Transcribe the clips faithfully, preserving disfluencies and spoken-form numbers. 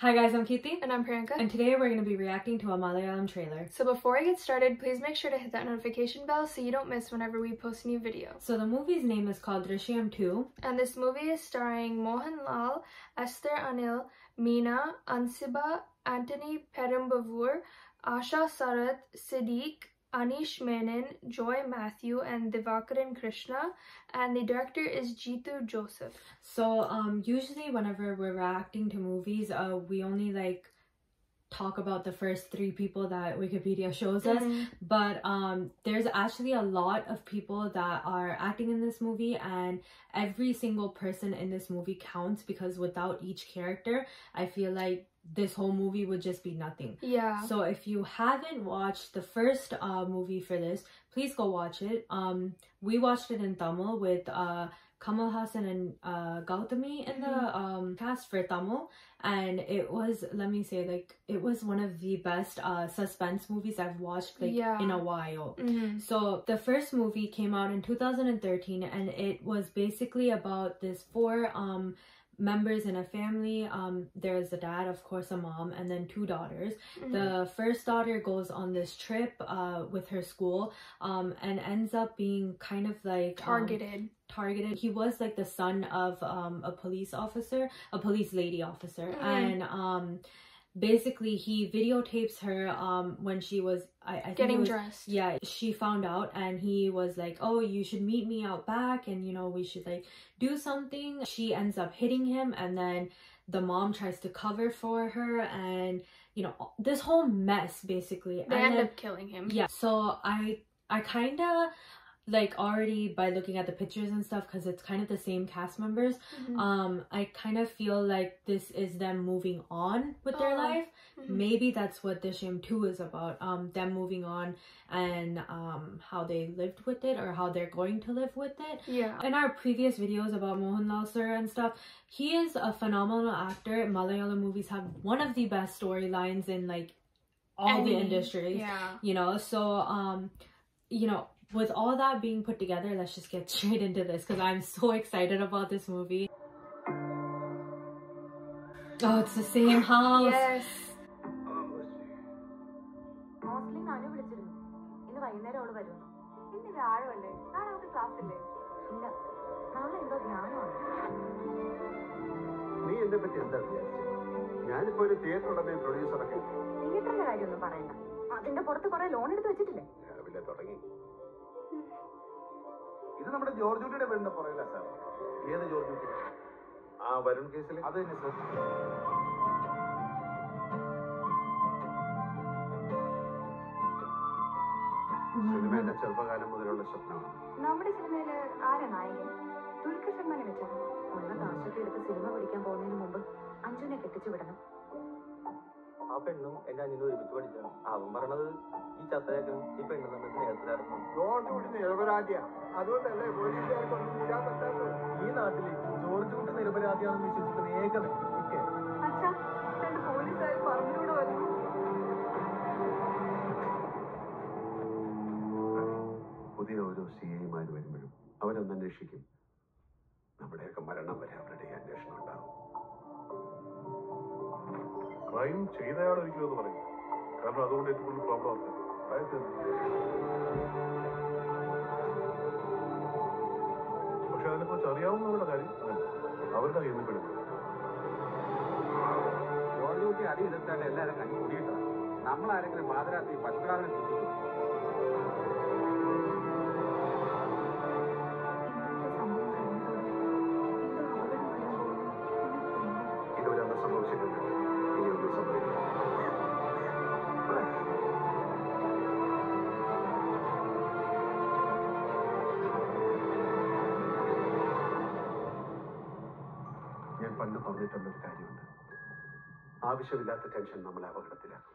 Hi guys, I'm Keerthi. And I'm Priyanka. And today we're going to be reacting to a Malayalam trailer. So before I get started, please make sure to hit that notification bell so you don't miss whenever we post a new video. So the movie's name is called Drishyam two. And this movie is starring Mohanlal, Esther Anil, Meena, Ansiba, Antony Perumbavoor, Asha Sarath, Siddique, Anish Menon, Joy Matthew, and Devakaran Krishna, and the director is Jeethu Joseph. So um, usually whenever we're reacting to movies, uh, we only like talk about the first three people that Wikipedia shows us, mm-hmm. but um, there's actually a lot of people that are acting in this movie, and every single person in this movie counts, because without each character, I feel like this whole movie would just be nothing. Yeah. So if you haven't watched the first uh movie for this, please go watch it. Um we watched it in Tamil with uh Kamal Haasan and uh Gautami in the um cast for Tamil, and it was, let me say, like it was one of the best uh suspense movies I've watched like yeah. in a while. Mm-hmm. So the first movie came out in two thousand thirteen, and it was basically about this four um members in a family. Um there's a dad, of course, a mom, and then two daughters. Mm-hmm. The first daughter goes on this trip uh with her school um and ends up being kind of like targeted um, targeted he was like the son of um a police officer, a police lady officer. Mm-hmm. And um basically he videotapes her um when she was I, I think getting was, dressed. Yeah, she found out, and he was like, oh, you should meet me out back, and you know, we should like do something. She ends up hitting him, and then the mom tries to cover for her, and you know, this whole mess basically. They and end then, up killing him. Yeah. So I I kinda like already by looking at the pictures and stuff, because it's kind of the same cast members, mm-hmm. um I kind of feel like this is them moving on with oh. their life. Mm-hmm. Maybe that's what Drishyam two is about, um them moving on and um how they lived with it, or how they're going to live with it. Yeah. In our previous videos about Mohanlal sir and stuff, he is a phenomenal actor. Malayalam movies have one of the best storylines in like all Any. the industries. Yeah. You know, so um you know, with all that being put together, let's just get straight into this, because I'm so excited about this movie. Oh, it's the same house. Yes. ഇത് നമ്മുടെ George കുട്ടിയുടെ പേരിന്റെ പുറകിലാ sir. ഏത് George കുട്ടി? ആ വരുൺ കേസിൽ അത് തന്നെ സാർ. സിനിമയുടെ ചെറുപ്പകാലം മുതലുള്ള സ്വപ്നമാണ്. നമ്മുടെ സിനിമയിൽ ആരാ നായകൻ? തുൽക്കർ സൽമാനെ വെച്ചാണ്. ഉള്ള താമസത്തിൽ എടുത്ത് സിനിമ പഠിക്കാൻ പോകുന്നതിന് മുമ്പ് അഞ്ജുനെ കെട്ടിച്ചു വിടണം. ആ പെണ്ണും എന്റെ അനിലും ഒരുമിച്ച് പഠിച്ചാണ്. അവൻ പറഞ്ഞത് ഈ ചത്തയാക്കണം ഈ പെണ്ണും തമ്മിൽ നേരത്തിലായിരുന്നു. ജോർജ് കുട്ടി നിരപരാധിയാ. അതുകൊണ്ടല്ലേ പോലീസുകാർക്കൊന്നും കൂടാൻ പറ്റാത്തത്. ഈ നാട്ടിൽ ജോർജ് കുട്ടി നിരപരാധിയാണെന്ന് വിശ്വസിക്കുന്ന ഏക വ്യക്തിക്ക് പോലീസുകാർ പറഞ്ഞുകൂടെ വരും. പുതിയ ഓരോ സി ഐമാർ വരുമ്പോഴും അവരൊന്ന് അന്വേഷിക്കും. നമ്മുടെയൊക്കെ മരണം വരെ അവരുടെ അന്വേഷണം ഉണ്ടാകും. ക്രൈം ചെയ്തയാളൊരിക്കലും പറയും, കാരണം അതുകൊണ്ട് ഏറ്റവും പ്രോബ്ലം ആക്കുക. പക്ഷെ അതിനെക്കുറിച്ച് അറിയാവുന്നവരുടെ കാര്യം അവരുടെ കയ്യിൽ നിന്ന് പെടുന്നു. ജോലിയൂട്ടി അതിവിധത്തായിട്ട് എല്ലാവരും കണ്ടുകൂടിയിട്ടാ നമ്മളാരെങ്കിലും പാതിരാത്രി പശുക്കാരനെ സൂചിപ്പിക്കും. പണ്ട് പറഞ്ഞിട്ടുള്ളൊരു കാര്യമുണ്ട്, ആവശ്യമില്ലാത്ത ടെൻഷൻ നമ്മളെ അപകടത്തിലാക്കും.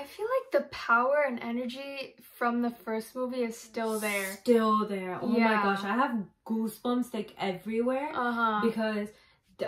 I feel like the power and energy from the first movie is still there. Still there. Oh yeah. My gosh, I have goosebumps like everywhere. Uh-huh. Because,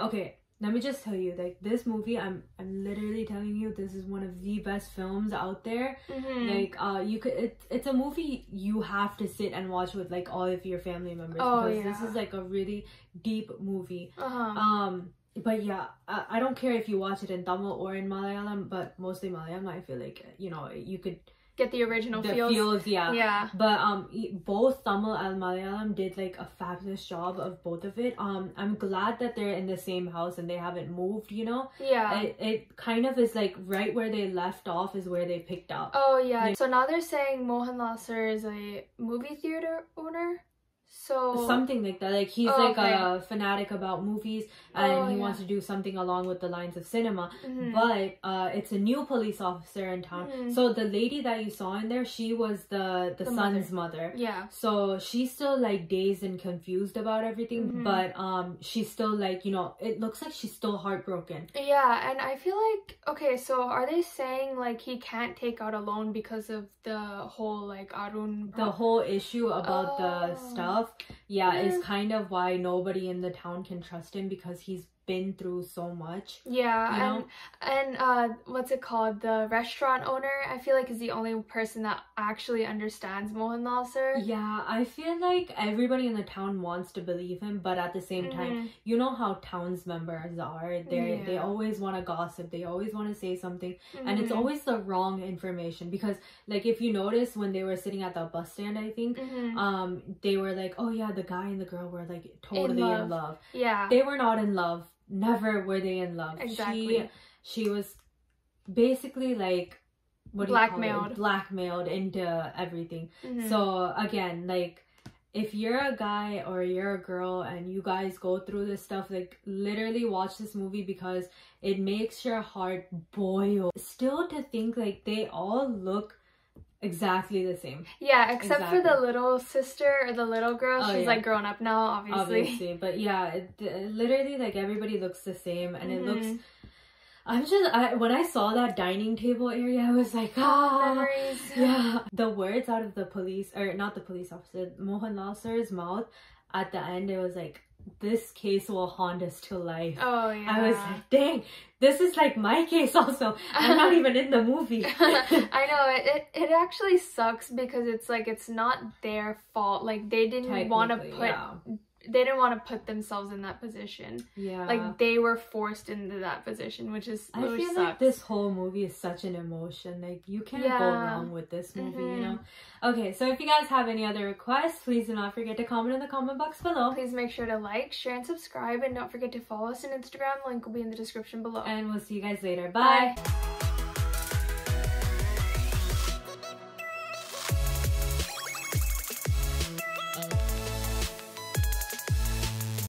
okay, let me just tell you, like, this movie, I'm I'm literally telling you, this is one of the best films out there. Mm-hmm. Like, uh, you could, it's it's a movie you have to sit and watch with, like, all of your family members. Oh, because yeah. This is, like, a really deep movie. Uh-huh. Um, but yeah, I, I don't care if you watch it in Tamil or in Malayalam, but mostly Malayalam. I feel like, you know, you could get the original the feels. feels yeah yeah but um both Tamil and Malayalam did like a fabulous job of both of it. um I'm glad that they're in the same house and they haven't moved, you know. Yeah, it, it kind of is like right where they left off is where they picked up. Oh yeah, they, so now they're saying Mohanlal sir is a movie theater owner, so something like that, like he's oh, like okay. a fanatic about movies and oh, he yeah. wants to do something along with the lines of cinema. Mm-hmm. But uh it's a new police officer in town. Mm-hmm. So the lady that you saw in there, she was the the, the son's mother. mother yeah, so she's still like dazed and confused about everything. Mm-hmm. But um she's still like, you know, it looks like she's still heartbroken. Yeah, and I feel like, okay, so are they saying like he can't take out a loan because of the whole like Arun the whole issue about oh. the stuff? Yeah, yeah, is kind of why nobody in the town can trust him because he's been through so much. Yeah, you know? and and uh what's it called, the restaurant owner, I feel like is the only person that actually understands Mohanlal sir. Yeah, I feel like everybody in the town wants to believe him, but at the same mm-hmm. time, you know how town's members are, they yeah. they always want to gossip, they always want to say something. Mm-hmm. And it's always the wrong information because like if you notice when they were sitting at the bus stand, I think mm-hmm. um they were like, oh yeah, the guy and the girl were like totally in love, in love. Yeah, they were not in love. Never were they in love. Exactly. She, she was basically like what do blackmailed. you call it? Blackmailed into everything. Mm-hmm. So again, like if you're a guy or you're a girl and you guys go through this stuff, like literally watch this movie because it makes your heart boil. Still to think like they all look exactly the same. Yeah, except exactly. for the little sister or the little girl. Oh, she's yeah. like grown up now, obviously. Obviously, but yeah, it, it, literally like everybody looks the same, and mm-hmm. it looks. I'm just I, when I saw that dining table area, I was like, ah, memories. Yeah. The words out of the police or not the police officer, Mohanlal sir's mouth at the end, it was like, this case will haunt us to life. Oh yeah. I was like, dang, this is like my case also. I'm not even in the movie. I know, it, it it actually sucks because it's like it's not their fault. Like they didn't want to put yeah. they didn't want to put themselves in that position. Yeah, like they were forced into that position, which is I which feel sucks. Like this whole movie is such an emotion, like you can't yeah. go wrong with this movie. Mm-hmm. You know. Okay, so if you guys have any other requests, please do not forget to comment in the comment box below. Please make sure to like, share and subscribe, and don't forget to follow us on Instagram. Link will be in the description below, and we'll see you guys later. Bye, bye.